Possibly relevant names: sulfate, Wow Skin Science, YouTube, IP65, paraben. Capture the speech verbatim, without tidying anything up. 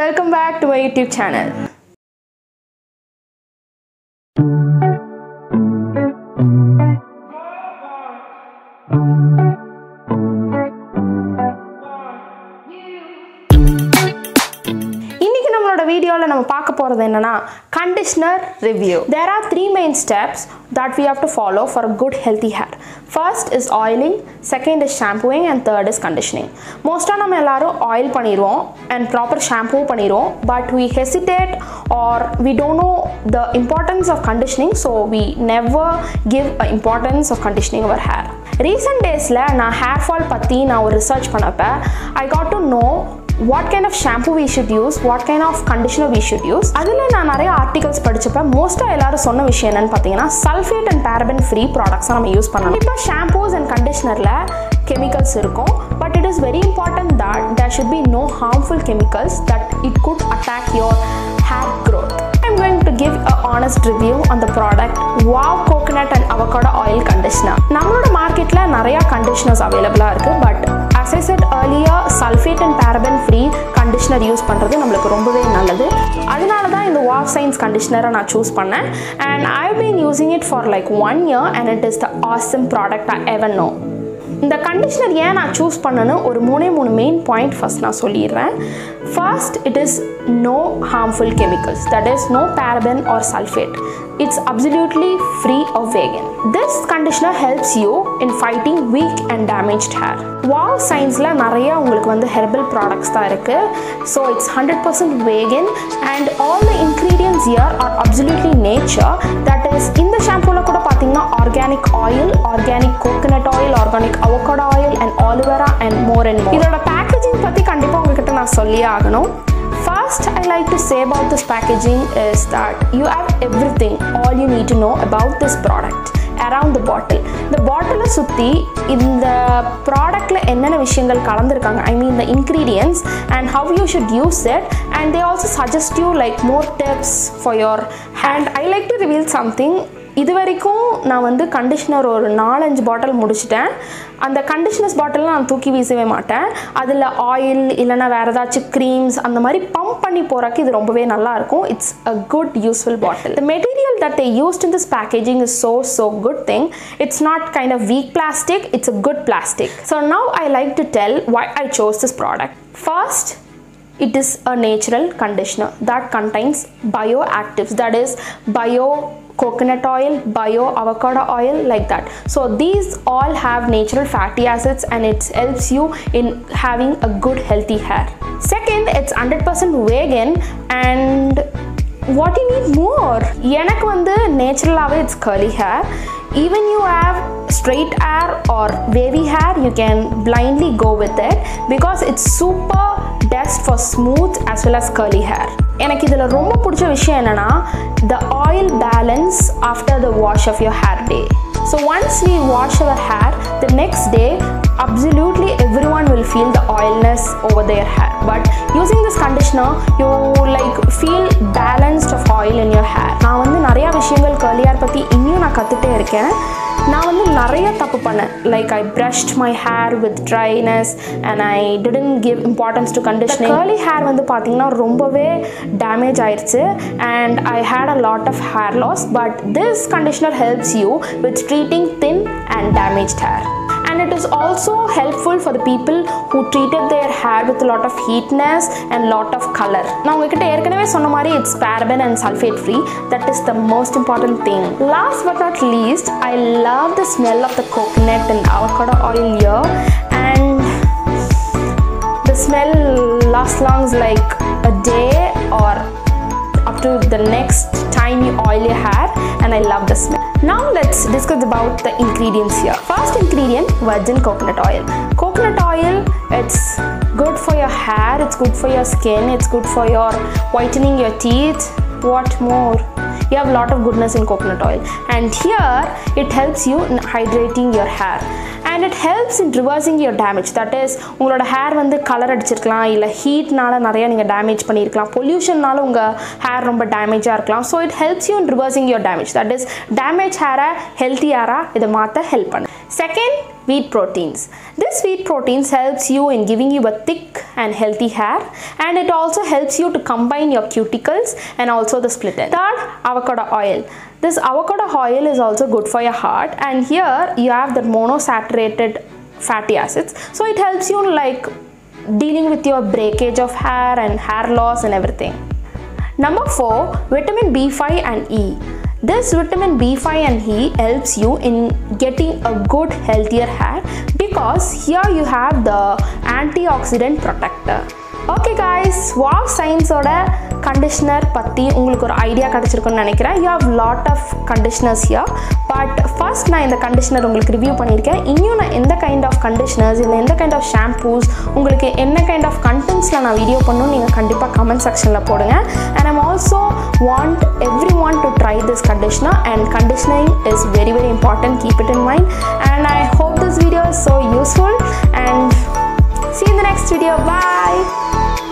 welcome back to my YouTube channel. இன்னைக்கு நம்மளோட வீடியோல நம்ம பார்க்க போறது என்னன்னா conditioner review. There are three main steps that we have to follow for a good healthy hair. First is oiling, second is shampooing, and third is conditioning. Most of நம்ம எல்லாரும் oil பண்ணிரோம் and proper shampoo பண்ணிரோம், but we hesitate or we don't know the importance of conditioning, so we never give a importance of conditioning our hair. Recent days la na hair fall பத்தி na ஒரு research பண்ணப்ப I got to know what kind of shampoo we should use, what kind of conditioner we should use. அதில் நான் நிறைய articles படிச்சப்ப மோஸ்ட்டாக எல்லாரும் சொன்ன விஷயம் என்னன்னு பார்த்தீங்கன்னா சல்ஃபேட் அண்ட் பேரபன் ஃப்ரீ ப்ராடக்ட்ஸை நம்ம யூஸ் பண்ணணும். இப்போ ஷாம்பூஸ் அண்ட் கண்டிஷனரில் கெமிக்கல்ஸ் இருக்கும், but it is very important that there should be no harmful chemicals that it could attack your hair growth. I'm going to give a honest review on the product Wow Coconut and Avocado Oil Conditioner. நம்மளோட மார்க்கெட்டில் நிறையா conditioners அவைலபிளாக இருக்குது, but as I said earlier, sulfate and paraben free conditioner use பண்றது நமக்கு ரொம்பவே நல்லது. அதனால தான் இந்த Wow Science conditioner-ஐ நான் choose பண்ணேன் and I've been using it for like one year and it is the awesome product I ever know. இந்த கண்டிஷனர் ஏன் நான் சூஸ் பண்ணேன்னு ஒரு மூணே மூணு மெயின் பாயிண்ட் ஃபர்ஸ்ட் நான் சொல்லிடுறேன். First, it is no harmful chemicals, that is no paraben or sulphate. It's absolutely free of vegan. This conditioner helps you in fighting weak and damaged hair. Wow Science-ல நிறைய உங்களுக்கு வந்து herbal products தான் இருக்குது, so it's hundred percent vegan and all the ingredients here are absolutely nature. That is இந்த ஷாம்பூவில் கூட பார்த்தீங்கன்னா organic oil, organic coconut oil, organic avocado oil and aloe vera and more and more. இதோட packaging பத்தி கண்டிப்பா உங்ககிட்ட நான் சொல்லி ஆகணும். First, I like to say about this packaging is that you have everything all you need to know about this product around the bottle. The bottle சுத்தி இந்த ப்ராடக்ட்ல என்னென்ன விஷயங்கள் கலந்துருக்காங்க, I mean the ingredients and how you should use it, and they also suggest you like more tips for your hair. And I like to reveal something. இது வரைக்கும் நான் வந்து conditioner ஒரு நாலஞ்சு பாட்டில் முடிச்சிட்டேன். அந்த கண்டிஷனர்ஸ் பாட்டிலில் நான் தூக்கி வீசவே மாட்டேன். அதில் ஆயில் இல்லைனா வேறு ஏதாச்சும் க்ரீம்ஸ் அந்த மாதிரி பம்ப் பண்ணி போகிறக்கு இது ரொம்பவே நல்லாயிருக்கும். It's a good useful bottle. The material that they used in this packaging is so so good thing. It's not kind of weak plastic, it's a good plastic. So now I like to tell why I chose this product. First, it is a natural conditioner that contains bioactives, that is bio coconut oil, bio avocado oil, like that. So these all have natural fatty acids and it helps you in having a good healthy hair. Second, it's one hundred percent vegan and what you need more. எனக்கு வந்து நேச்சுரலாவே it's curly hair. Even you have straight hair or wavy hair, you can blindly go with it because it's super best for smooth as well as curly hair. எனக்கு இதில் ரொம்ப பிடிச்ச விஷயம் என்னன்னா the oil balance after the wash of your hair day. So once we wash our hair, the next day absolutely everyone will feel the oiliness over their hair, but using this conditioner you like feel balanced of oil in your hair. நான் வந்து நிறைய விஷயங்கள் curly hair பற்றி இன்னும் நான் கற்றுட்டே இருக்கேன். நான் வந்து நிறைய தப்பு பண்ணேன். Like I brushed my hair with dryness and I didn't give importance to conditioning. Curly hair வந்து பார்த்தீங்கன்னா ரொம்பவே டேமேஜ் ஆயிடுச்சு and I had a lot of hair loss, but this conditioner helps you with treating thin and damaged hair. And it is also helpful for the people who treated their hair with a lot of heatness and lot of color. நான் உங்ககிட்ட ஏற்கனவே சொன்ன மாதிரி it's paraben and sulfate free. That is the most important thing. Last but not least, I love the smell of the coconut and avocado oil here, and the smell lasts longs like a day or up to the next time you oil your hair, and I love the smell. Now let's discuss about the ingredients here. First ingredient, virgin coconut oil. Coconut oil, it's good for your hair, it's good for your skin, it's good for your whitening your teeth. What more? You have a lot of goodness in coconut oil, and here it helps you in hydrating your hair and it helps in reversing your damage. That is, உங்களோட hair வந்து colour அடிச்சிருக்கலாம், இல்லை ஹீட்னால நிறையா நீங்கள் damage பண்ணியிருக்கலாம், பொல்யூஷன்னால உங்கள் hair ரொம்ப டேமேஜாக இருக்கலாம். So it helps you in reversing your damage. That is, damage ஹேரை ஹெல்த்தி ஹேராக இதை மாற்ற ஹெல்ப் பண்ணு. Second, wheat proteins. This wheat proteins helps you in giving you a thick and healthy hair, and it also helps you to combine your cuticles and also the split end. Third, avocado oil. This avocado oil is also good for your heart, and here you have the monosaturated fatty acids, so it helps you like dealing with your breakage of hair and hair loss and everything. Number four, vitamin B five and E. This vitamin B five and E helps you in getting a good healthier hair, because here you have the antioxidant protector. Okay guys, Wow Science oda conditioner patti ungalku or idea kadachirukonu nenikiren. You have lot of conditioners here, but first na indha conditioner ungalku review pannirken. Innu na endha kind of conditioners illa endha kind of shampoos ungalku enna kind of contents la na video pannum neenga kandipa comment section la podunga. And I'm also want everyone to try this conditioner, and conditioning is very very important, keep it in mind. And I hope this video is so useful, and see you in the next video. Bye.